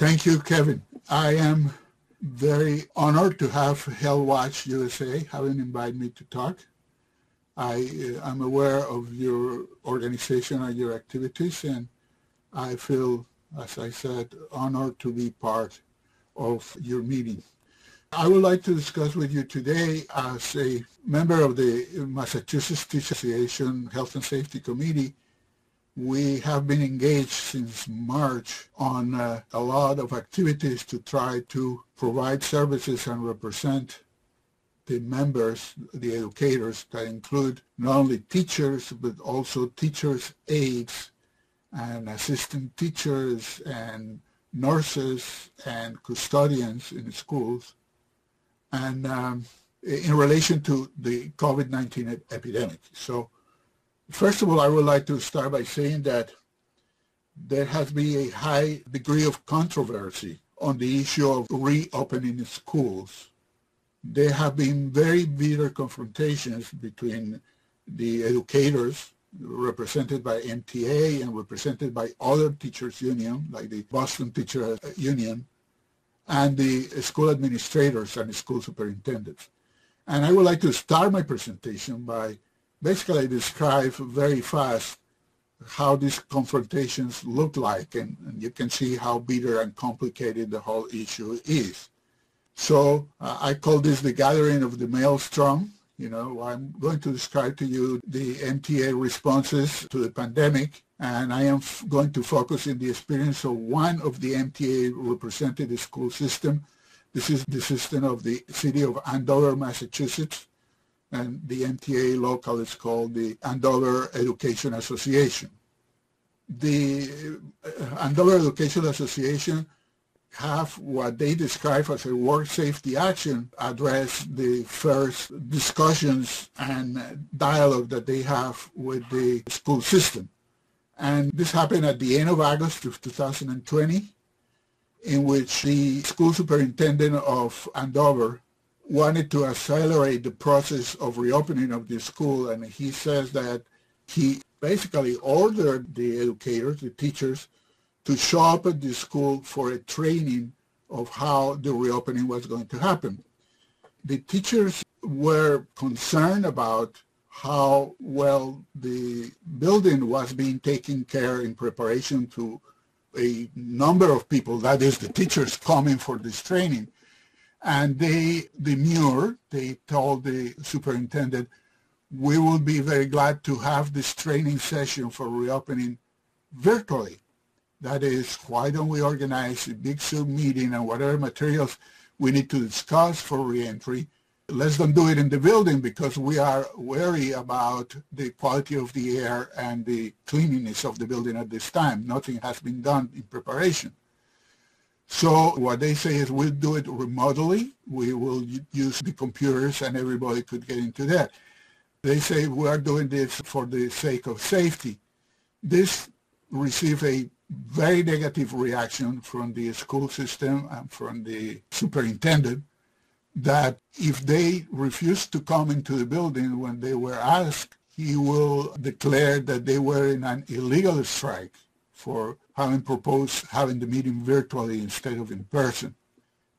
Thank you, Kevin. I am very honored to have Health Watch USA having invited me to talk. I'm aware of your organization and your activities, and I feel, as I said, honored to be part of your meeting. I would like to discuss with you today, as a member of the Massachusetts Teachers Association Health and Safety Committee, we have been engaged since March on a lot of activities to try to provide services and represent the members, the educators, that include not only teachers, but also teachers' aides and assistant teachers and nurses and custodians in schools, and in relation to the COVID-19 epidemic. So, first of all, I would like to start by saying that there has been a high degree of controversy on the issue of reopening schools. There have been very bitter confrontations between the educators, represented by MTA and represented by other teachers' unions, like the Boston Teachers Union, and the school administrators and school superintendents. And I would like to start my presentation by basically describe very fast how these confrontations look like, and you can see how bitter and complicated the whole issue is. So I call this the gathering of the maelstrom. You know, I'm going to describe to you the MTA responses to the pandemic, and I am going to focus on the experience of one of the MTA represented school system. This is the system of the city of Andover, Massachusetts, and the MTA local is called the Andover Education Association. The Andover Education Association have what they describe as a work safety action address the first discussions and dialogue that they have with the school system. And this happened at the end of August of 2020, in which the school superintendent of Andover wanted to accelerate the process of reopening of the school, and he says that he basically ordered the educators, the teachers, to show up at the school for a training of how the reopening was going to happen. The teachers were concerned about how well the building was being taken care in preparation to a number of people, that is, the teachers coming for this training. And they demurred. They told the superintendent, we will be very glad to have this training session for reopening virtually. That is, why don't we organize a big Zoom meeting and whatever materials we need to discuss for reentry? Let's don't do it in the building because we are wary about the quality of the air and the cleanliness of the building at this time. Nothing has been done in preparation. So what they say is we'll do it remotely. We will use the computers and everybody could get into that. They say we are doing this for the sake of safety. This received a very negative reaction from the school system and from the superintendent that if they refuse to come into the building when they were asked, he will declare that they were in an illegal strike for having proposed having the meeting virtually instead of in person.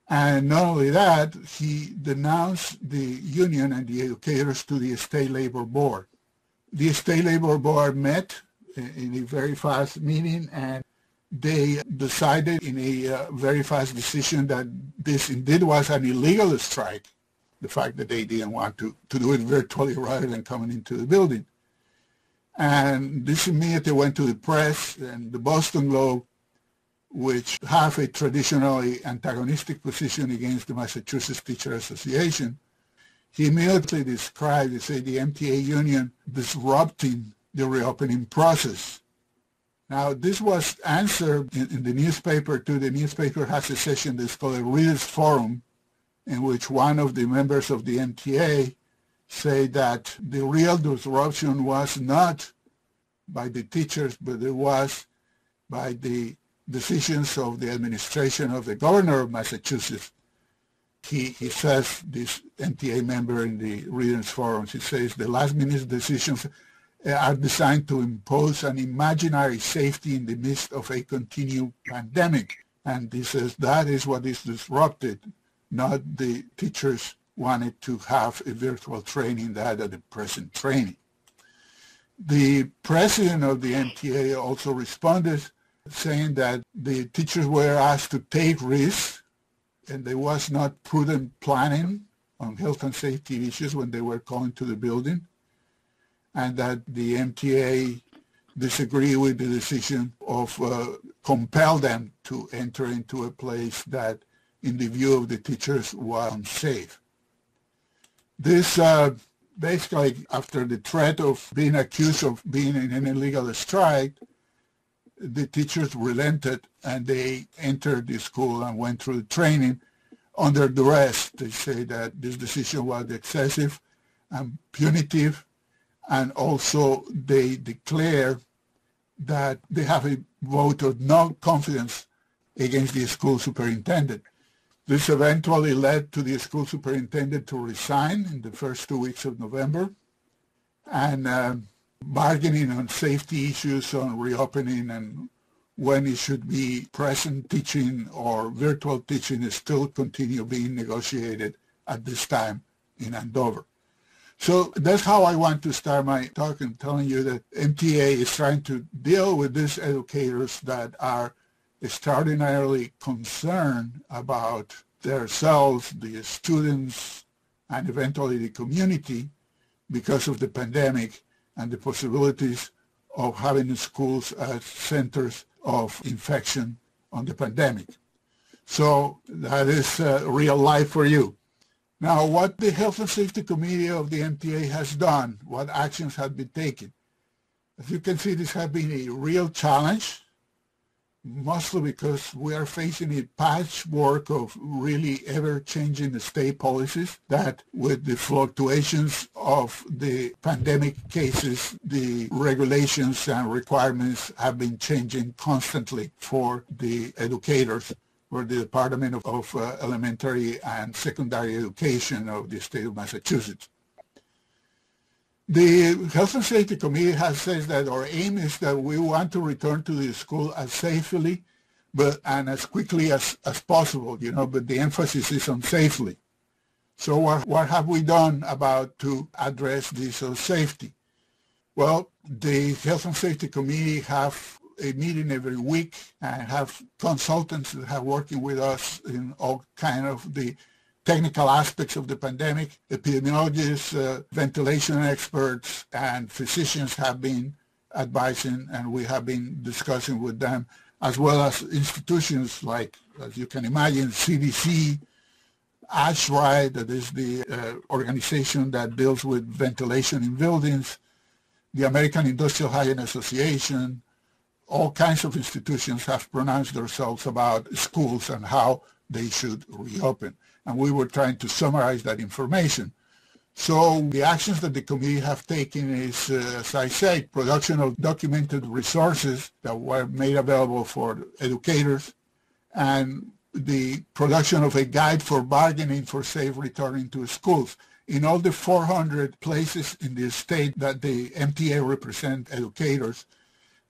And not only that, he denounced the union and the educators to the State Labor Board. The State Labor Board met in a very fast meeting, and they decided in a very fast decision that this indeed was an illegal strike, the fact that they didn't want to do it virtually rather than coming into the building. And this immediately went to the press and the Boston Globe, which have a traditionally antagonistic position against the Massachusetts Teachers Association. He immediately described, they say, the MTA union disrupting the reopening process. Now, this was answered in the newspaper, too. The newspaper has a session that's called a Readers' Forum, in which one of the members of the MTA say that the real disruption was not by the teachers, but it was by the decisions of the administration of the governor of Massachusetts. He says, this MTA member in the Readers' Forum, he says the last-minute decisions are designed to impose an imaginary safety in the midst of a continued pandemic. And he says that is what is disrupted, not the teachers wanted to have a virtual training that had a present training. The president of the MTA also responded saying that the teachers were asked to take risks and there was not prudent planning on health and safety issues when they were going to the building, and that the MTA disagree with the decision of compel them to enter into a place that, in the view of the teachers, was unsafe. This basically, after the threat of being accused of being in an illegal strike, the teachers relented and they entered the school and went through the training under duress. They say that this decision was excessive and punitive, and also they declare that they have a vote of no confidence against the school superintendent. This eventually led to the school superintendent to resign in the first 2 weeks of November, and bargaining on safety issues, on reopening and when it should be present teaching or virtual teaching is still continue being negotiated at this time in Andover. So that's how I want to start my talk, and telling you that MTA is trying to deal with these educators that are extraordinarily concerned about themselves, the students, and eventually the community because of the pandemic and the possibilities of having schools as centers of infection on the pandemic. So that is real life for you. Now, what the Health and Safety Committee of the MTA has done, what actions have been taken. As you can see, this has been a real challenge, mostly because we are facing a patchwork of really ever-changing state policies that, with the fluctuations of the pandemic cases, the regulations and requirements have been changing constantly for the educators, for the Department of Elementary and Secondary Education of the state of Massachusetts. The Health and Safety Committee has said that our aim is that we want to return to the school as safely and as quickly as possible, you know, but the emphasis is on safely. So what have we done about to address this safety? Well, the Health and Safety Committee have a meeting every week and have consultants that are working with us in all kind of the technical aspects of the pandemic. Epidemiologists, ventilation experts, and physicians have been advising, and we have been discussing with them, as well as institutions like, as you can imagine, CDC, ASHRAE, that is the organization that deals with ventilation in buildings, the American Industrial Hygiene Association. All kinds of institutions have pronounced themselves about schools and how they should reopen. And we were trying to summarize that information. So the actions that the committee have taken is, as I said, production of documented resources that were made available for educators, and the production of a guide for bargaining for safe returning to schools. In all the 400 places in the state that the MTA represent educators,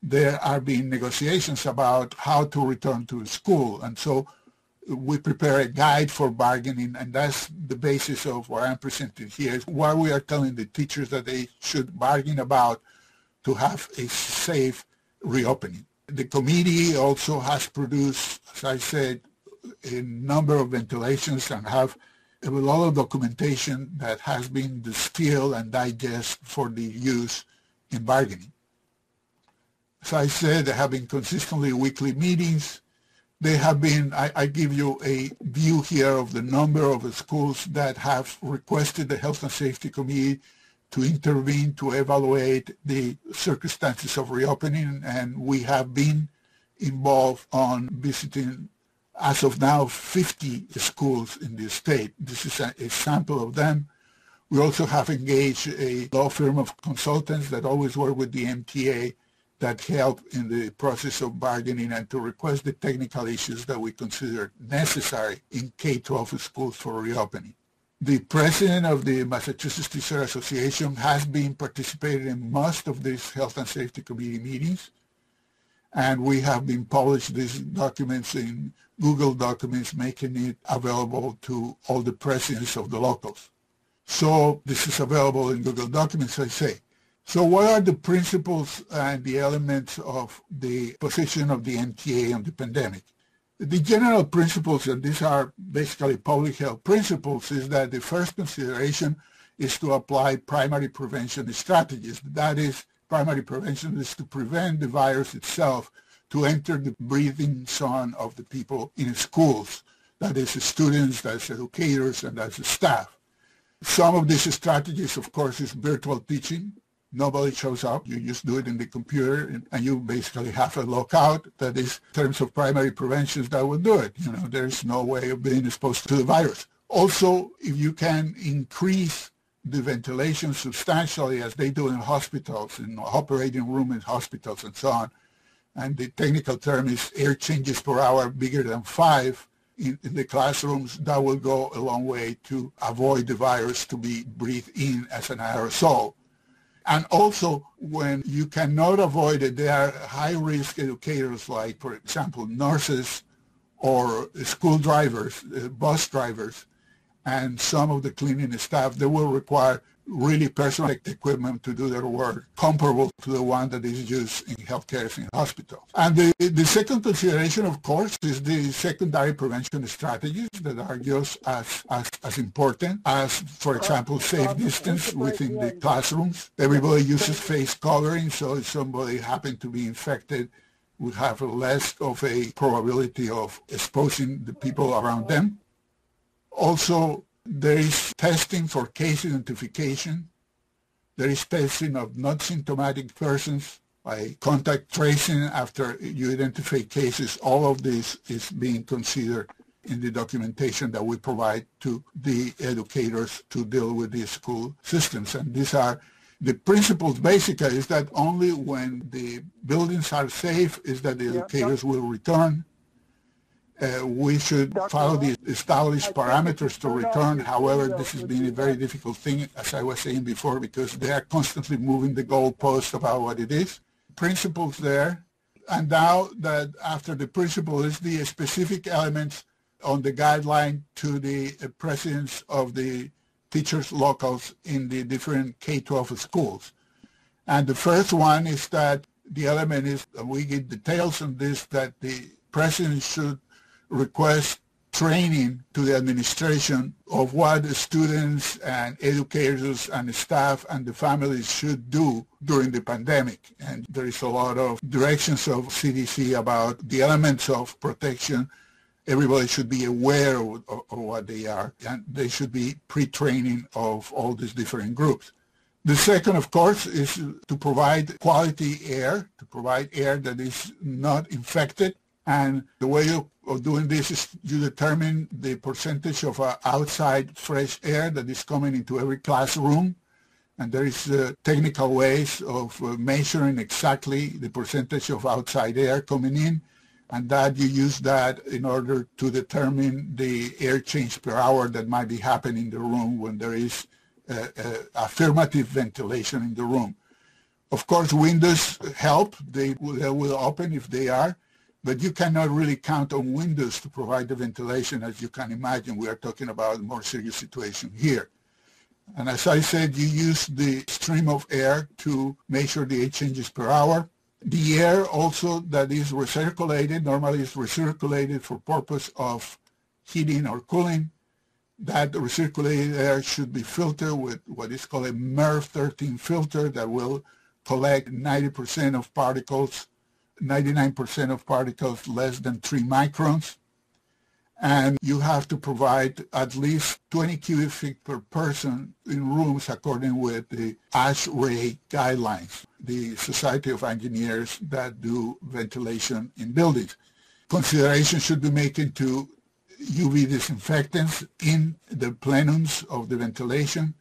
there are being negotiations about how to return to school, and so we prepare a guide for bargaining, and that's the basis of what I'm presenting here, is what we are telling the teachers that they should bargain about to have a safe reopening. The committee also has produced, as I said, a number of ventilations and have a lot of documentation that has been distilled and digested for the use in bargaining. As I said, there have been consistently weekly meetings. They have been, I give you a view here of the number of schools that have requested the Health and Safety Committee to intervene to evaluate the circumstances of reopening, and we have been involved on visiting, as of now, 50 schools in the state. This is a sample of them. We also have engaged a law firm of consultants that always work with the MTA that help in the process of bargaining and to request the technical issues that we consider necessary in K-12 schools for reopening. The president of the Massachusetts Teachers Association has been participating in most of these Health and Safety Committee meetings, And we have been published these documents in Google Documents, making it available to all the presidents of the locals. So this is available in Google Documents, I say. So what are the principles and the elements of the position of the MTA on the pandemic? The general principles, and these are basically public health principles, is that the first consideration is to apply primary prevention strategies. That is, primary prevention is to prevent the virus itself to enter the breathing zone of the people in schools. That is the students, that's the educators, and that's the staff. Some of these strategies, of course, is virtual teaching. Nobody shows up. You just do it in the computer, and you basically have a lockout. That is, in terms of primary preventions, that will do it. You know, there's no way of being exposed to the virus. Also, if you can increase the ventilation substantially, as they do in hospitals, in operating room in hospitals and so on, and the technical term is air changes per hour bigger than 5 in the classrooms, that will go a long way to avoid the virus to be breathed in as an aerosol. And also, when you cannot avoid it, there are high-risk educators like, for example, nurses or school drivers, bus drivers, and some of the cleaning staff. They will require really personal equipment to do their work, comparable to the one that is used in healthcare in hospitals. And the second consideration, of course, is the secondary prevention strategies that are just as important as, for example, safe distance within the classrooms. Everybody uses face covering, so if somebody happened to be infected, would have less of a probability of exposing the people around them. Also, there is testing for case identification. There is testing of non-symptomatic persons by contact tracing. After you identify cases, all of this is being considered in the documentation that we provide to the educators to deal with the school systems. And these are the principles. Basically, is that only when the buildings are safe is that the educators will return. We should follow the established parameters to return. However, this has been a very difficult thing, as I was saying before, because they are constantly moving the goalposts about what it is. Principles there. And now that after the principle is the specific elements on the guideline to the presence of the teachers locals in the different K-12 schools. And the first one is that the element is, we give details on this, that the president should request training to the administration of what the students and educators and the staff and the families should do during the pandemic. And there is a lot of directions of CDC about the elements of protection. Everybody should be aware of what they are, and they should be pre-training of all these different groups. The second, of course, is to provide quality air, to provide air that is not infected. And the way of doing this is you determine the percentage of outside fresh air that is coming into every classroom. And there is technical ways of measuring exactly the percentage of outside air coming in. And that you use that in order to determine the air change per hour that might be happening in the room when there is affirmative ventilation in the room. Of course, windows help. They will open if they are. But you cannot really count on windows to provide the ventilation. As you can imagine, we are talking about a more serious situation here. And as I said, you use the stream of air to measure the air changes per hour. The air also that is recirculated, normally is recirculated for purpose of heating or cooling. That recirculated air should be filtered with what is called a MERV-13 filter that will collect 90% of particles, 99% of particles less than 3 microns, and you have to provide at least 20 cubic feet per person in rooms according with the ASHRAE guidelines, the Society of Engineers that do ventilation in buildings. Consideration should be made to UV disinfectants in the plenums of the ventilation,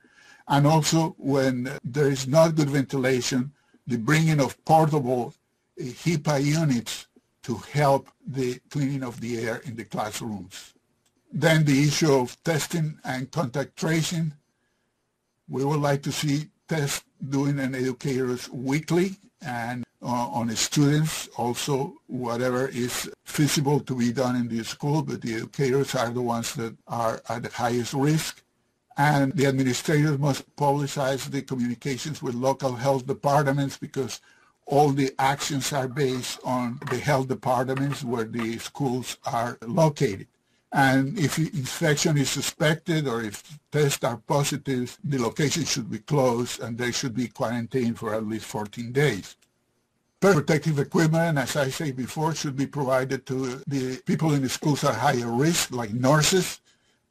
and also when there is not good ventilation, the bringing of portable HEPA units to help the cleaning of the air in the classrooms. Then the issue of testing and contact tracing. We would like to see tests doing an educators weekly, and on the students, also whatever is feasible to be done in the school, but the educators are the ones that are at the highest risk. And the administrators must publicize the communications with local health departments, because all the actions are based on the health departments where the schools are located. And if infection is suspected or if tests are positive, the location should be closed and they should be quarantined for at least 14 days. Protective equipment, as I said before, should be provided to the people in the schools at higher risk, like nurses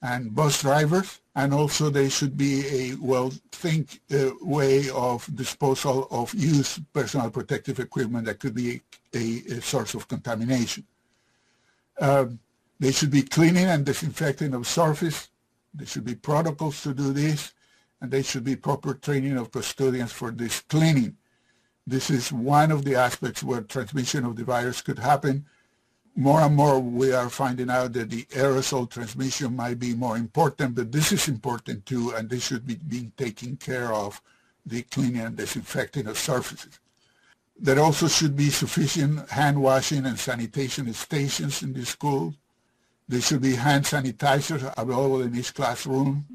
and bus drivers, and also there should be a well-think way of disposal of used personal protective equipment that could be a source of contamination. They should be cleaning and disinfecting of surface. There should be protocols to do this, and there should be proper training of custodians for this cleaning. This is one of the aspects where transmission of the virus could happen. More and more we are finding out that the aerosol transmission might be more important, but this is important too, and this should be being taken care of, the cleaning and disinfecting of surfaces. There also should be sufficient hand washing and sanitation stations in the school. There should be hand sanitizers available in each classroom,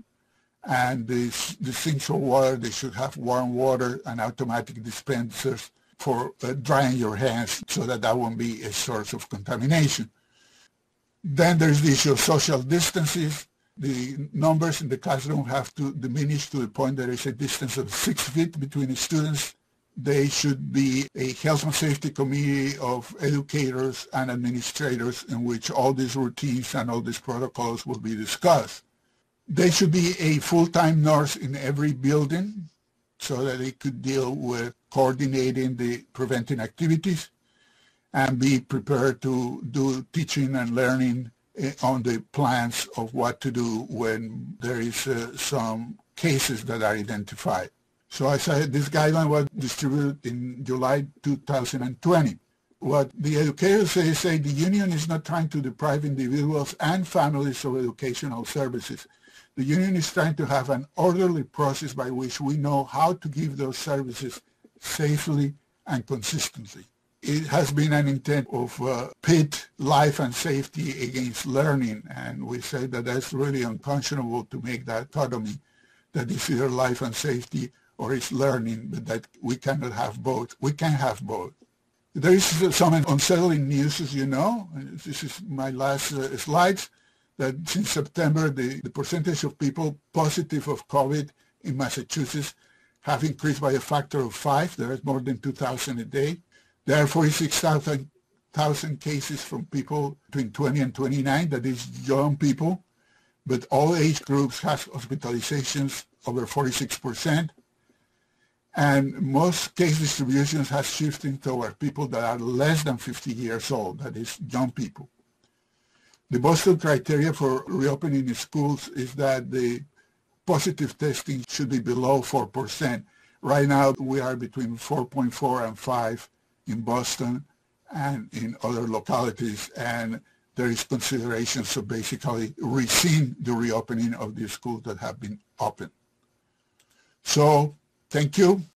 and the sinks for water, they should have warm water and automatic dispensers for drying your hands so that that won't be a source of contamination. Then there's the issue of social distances. The numbers in the classroom have to diminish to the point there is a distance of 6 feet between the students. There should be a health and safety committee of educators and administrators in which all these routines and all these protocols will be discussed. There should be a full-time nurse in every building so that it could deal with coordinating the preventing activities and be prepared to do teaching and learning on the plans of what to do when there is some cases that are identified. So as I said, this guideline was distributed in July 2020. What the educators say, the union is not trying to deprive individuals and families of educational services. The union is trying to have an orderly process by which we know how to give those services safely and consistently. It has been an intent of pit life and safety against learning, and we say that that's really unconscionable to make that dichotomy, that it's either life and safety or it's learning, but that we cannot have both. We can have both. There is some unsettling news, as you know. This is my last slides. That since September, the percentage of people positive of COVID in Massachusetts have increased by a factor of 5. There is more than 2,000 a day. There are 46,000 cases from people between 20 and 29, that is young people, but all age groups have hospitalizations over 46%. And most case distributions have shifted toward people that are less than 50 years old, that is young people. The Boston criteria for reopening schools is that the positive testing should be below 4%. Right now we are between 4.4 and 5 in Boston and in other localities, and there is consideration to basically rescind the reopening of the schools that have been open. So, thank you.